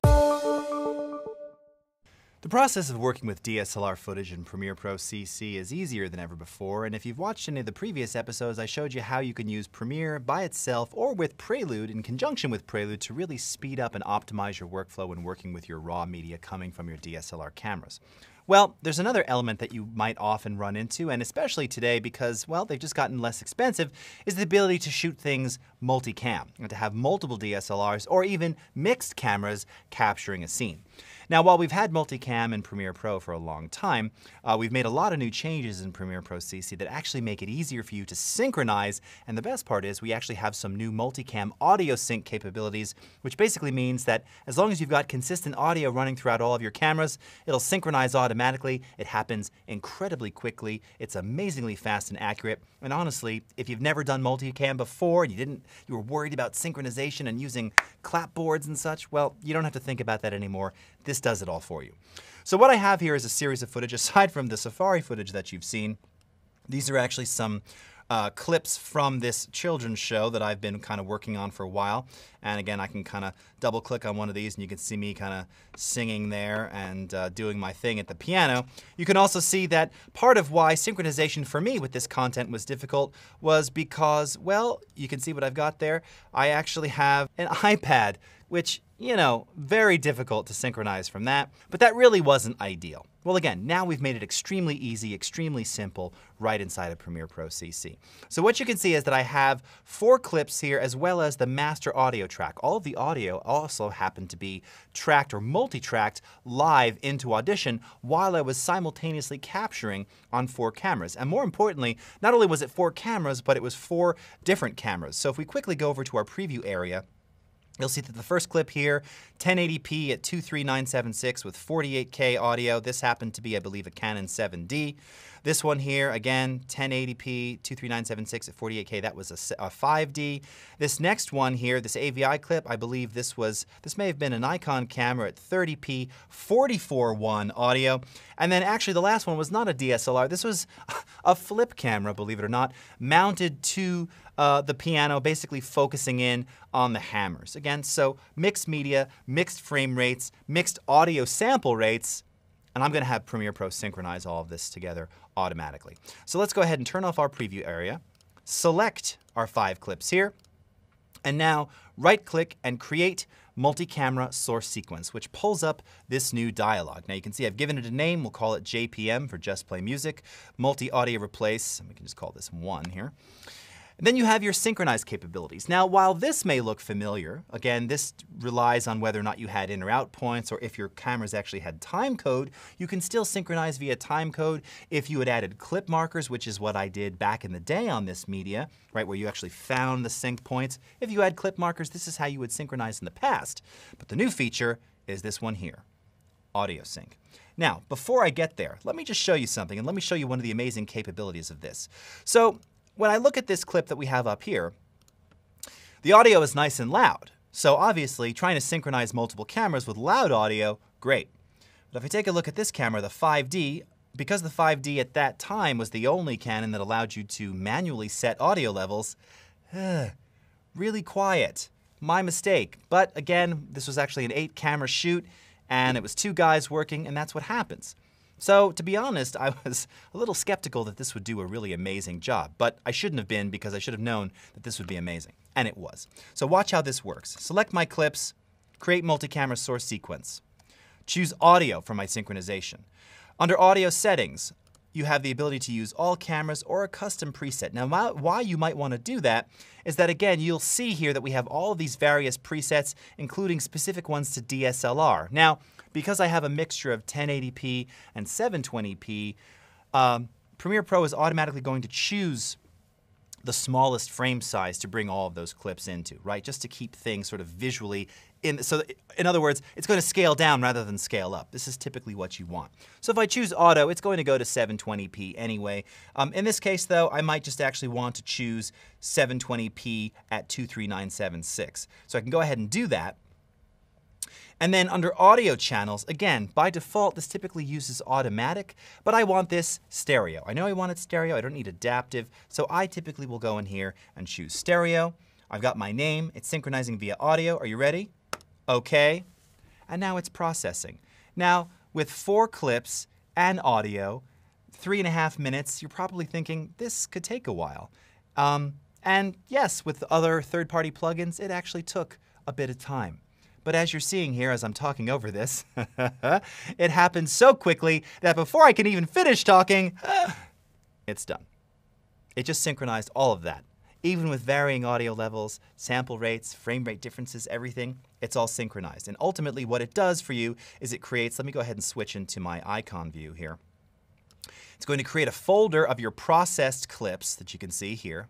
The process of working with DSLR footage in Premiere Pro CC is easier than ever before, and if you've watched any of the previous episodes, I showed you how you can use Premiere by itself or with Prelude in conjunction with Prelude to really speed up and optimize your workflow when working with your raw media coming from your DSLR cameras. Well, there's another element that you might often run into, and especially today because, well, they've just gotten less expensive, is the ability to shoot things multicam and to have multiple DSLRs or even mixed cameras capturing a scene. Now, while we've had multicam in Premiere Pro for a long time, we've made a lot of new changes in Premiere Pro CC that actually make it easier for you to synchronize, and the best part is we actually have some new multicam audio sync capabilities, which basically means that as long as you've got consistent audio running throughout all of your cameras, it'll synchronize automatically. It happens incredibly quickly. It's amazingly fast and accurate. And honestly, if you've never done multicam before and you were worried about synchronization and using clapboards and such, well, you don't have to think about that anymore. This does it all for you. So what I have here is a series of footage aside from the Safari footage that you've seen. These are actually some clips from this children's show that I've been kind of working on for a while. And again, I can kind of double click on one of these and you can see me kind of singing there and doing my thing at the piano. You can also see that part of why synchronization for me with this content was difficult was because, well, you can see what I've got there. I actually have an iPad, which, you know, very difficult to synchronize from that, but that really wasn't ideal. Well, again, now we've made it extremely easy, extremely simple, right inside of Premiere Pro CC. So what you can see is that I have 4 clips here as well as the master audio track. All of the audio also happened to be tracked or multi-tracked live into Audition while I was simultaneously capturing on 4 cameras. And more importantly, not only was it 4 cameras, but it was 4 different cameras. So if we quickly go over to our preview area, you'll see that the first clip here, 1080p at 23976 with 48K audio. This happened to be, I believe, a Canon 7D. This one here, again, 1080p, 23976 at 48K. That was a 5D. This next one here, this AVI clip, I believe this may have been a Nikon camera at 30p, 441 audio. And then actually the last one was not a DSLR. This was a flip camera, believe it or not, mounted to the piano, basically focusing in on the hammers. Again, so mixed media, mixed frame rates, mixed audio sample rates, and I'm going to have Premiere Pro synchronize all of this together automatically. So let's go ahead and turn off our preview area, select our 5 clips here, and now right-click and create multi-camera source sequence, which pulls up this new dialog. Now you can see I've given it a name. We'll call it JPM for Just Play Music, multi-audio replace, and we can just call this 1 here. Then you have your synchronized capabilities. Now, while this may look familiar, again, this relies on whether or not you had in or out points or if your cameras actually had time code, you can still synchronize via time code if you had added clip markers, which is what I did back in the day on this media, right, where you actually found the sync points. If you had clip markers, this is how you would synchronize in the past. But the new feature is this one here, audio sync. Now, before I get there, let me just show you something, and let me show you one of the amazing capabilities of this. So, when I look at this clip that we have up here, the audio is nice and loud. So obviously, trying to synchronize multiple cameras with loud audio, great. But if I take a look at this camera, the 5D, because the 5D at that time was the only Canon that allowed you to manually set audio levels, really quiet. My mistake. But again, this was actually an 8-camera shoot, and it was 2 guys working, and that's what happens. So, to be honest, I was a little skeptical that this would do a really amazing job, but I shouldn't have been because I should have known that this would be amazing, and it was. So watch how this works. Select my clips, create multi-camera source sequence. Choose audio for my synchronization. Under audio settings, you have the ability to use all cameras or a custom preset. Now, why you might want to do that is that, again, you'll see here that we have all of these various presets, including specific ones to DSLR. Now, because I have a mixture of 1080p and 720p, Premiere Pro is automatically going to choose the smallest frame size to bring all of those clips into, right? Just to keep things sort of visually in. So in other words, it's going to scale down rather than scale up. This is typically what you want. So if I choose auto, it's going to go to 720p anyway. In this case, though, I might just actually want to choose 720p at 23976. So I can go ahead and do that. And then under audio channels, again, by default, this typically uses automatic, but I want this stereo. I know I want it stereo, I don't need adaptive, so I typically will go in here and choose stereo. I've got my name, it's synchronizing via audio. Are you ready? Okay. and now it's processing. Now, with 4 clips and audio, 3.5 minutes, you're probably thinking, this could take a while. And yes, with other third-party plugins, it actually took a bit of time. But as you're seeing here, as I'm talking over this, it happened so quickly that before I can even finish talking, it's done. It just synchronized all of that. Even with varying audio levels, sample rates, frame rate differences, everything, it's all synchronized. And ultimately what it does for you is it creates, let me go ahead and switch into my icon view here. It's going to create a folder of your processed clips that you can see here.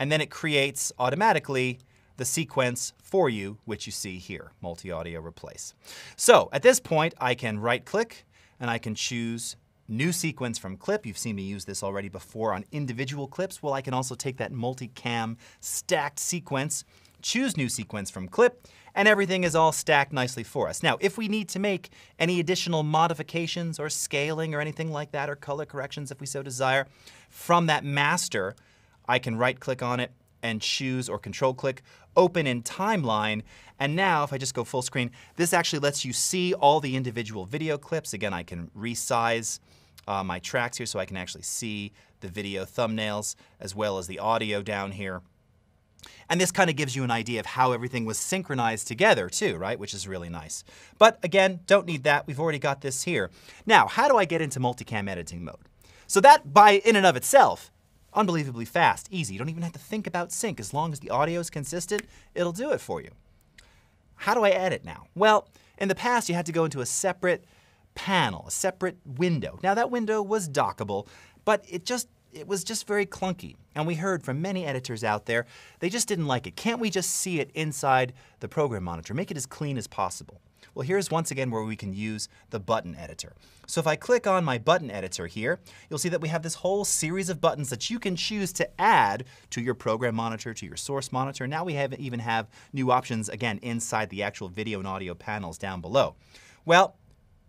And then it creates automatically the sequence for you, which you see here, multi-audio replace. So at this point, I can right-click and I can choose new sequence from clip. You've seen me use this already before on individual clips. Well, I can also take that multi-cam stacked sequence, choose new sequence from clip, and everything is all stacked nicely for us. Now, if we need to make any additional modifications or scaling or anything like that, or color corrections if we so desire, from that master, I can right-click on it and choose, or control-click, open in timeline. And now, if I just go full screen, this actually lets you see all the individual video clips. Again, I can resize my tracks here so I can actually see the video thumbnails as well as the audio down here. And this kind of gives you an idea of how everything was synchronized together too, right? Which is really nice. But again, don't need that. We've already got this here. Now, how do I get into multicam editing mode? So that by in and of itself, unbelievably fast, easy. You don't even have to think about sync. As long as the audio is consistent, it'll do it for you. How do I edit now? Well, in the past, you had to go into a separate panel, a separate window. Now that window was dockable, but it was just very clunky. And we heard from many editors out there, they just didn't like it. Can't we just see it inside the program monitor? Make it as clean as possible. Well, here's once again where we can use the button editor. So if I click on my button editor here, you'll see that we have this whole series of buttons that you can choose to add to your program monitor, to your source monitor. Now we even have new options, again, inside the actual video and audio panels down below. Well,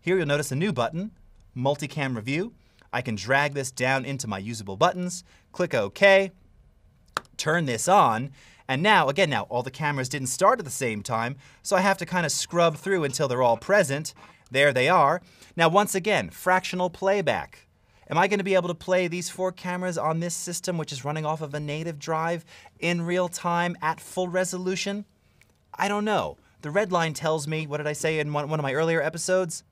here you'll notice a new button, Multicam Review. I can drag this down into my usable buttons, click OK, turn this on, and now, again, now all the cameras didn't start at the same time, so I have to kind of scrub through until they're all present. There they are. Now once again, fractional playback. Am I going to be able to play these 4 cameras on this system, which is running off of a native drive, in real time, at full resolution? I don't know. The red line tells me, what did I say in one of my earlier episodes?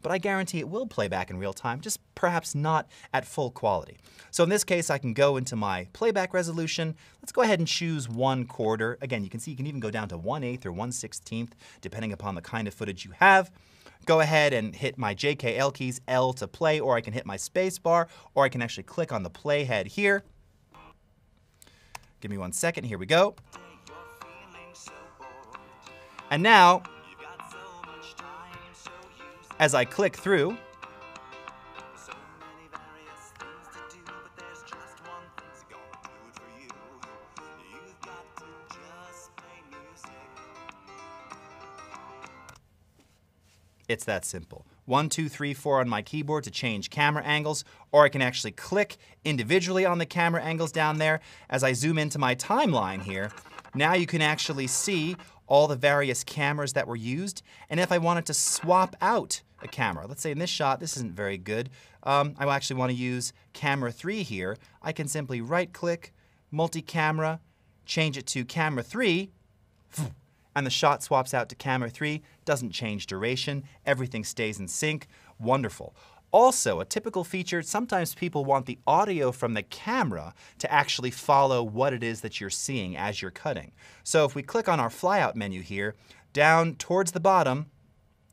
But I guarantee it will play back in real time, just perhaps not at full quality. So in this case, I can go into my playback resolution. Let's go ahead and choose 1/4. Again, you can see you can even go down to 1/8 or 1/16, depending upon the kind of footage you have. Go ahead and hit my JKL keys, L to play, or I can hit my space bar, or I can actually click on the playhead here. Give me 1 second, here we go. And now, as I click through, it's that simple. 1, 2, 3, 4 on my keyboard to change camera angles, or I can actually click individually on the camera angles down there. As I zoom into my timeline here, now you can actually see all the various cameras that were used, and if I wanted to swap out a camera. Let's say in this shot, this isn't very good. I actually want to use camera 3 here. I can simply right-click, multi-camera, change it to camera 3, and the shot swaps out to camera 3. Doesn't change duration. Everything stays in sync. Wonderful. Also, a typical feature, sometimes people want the audio from the camera to actually follow what it is that you're seeing as you're cutting. So if we click on our flyout menu here, down towards the bottom,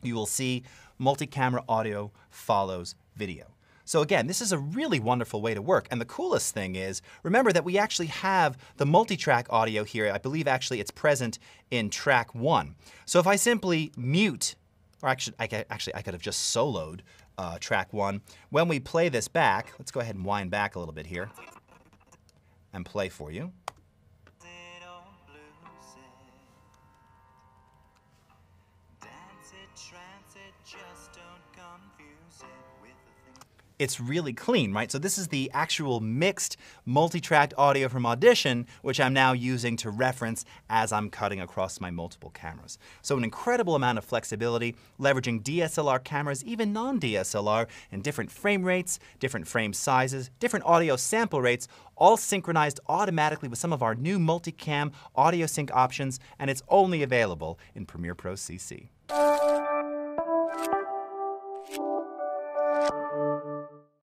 you will see multi-camera audio follows video. So again, this is a really wonderful way to work. And the coolest thing is, remember that we actually have the multi-track audio here. I believe actually it's present in track 1. So if I simply mute, or actually I could have just soloed track 1. When we play this back, let's go ahead and wind back a little bit here and play for you. it's really clean, right? So this is the actual mixed multi-tracked audio from Audition, which I'm now using to reference as I'm cutting across my multiple cameras. So an incredible amount of flexibility, leveraging DSLR cameras, even non-DSLR, and different frame rates, different frame sizes, different audio sample rates, all synchronized automatically with some of our new multicam audio sync options, and it's only available in Premiere Pro CC.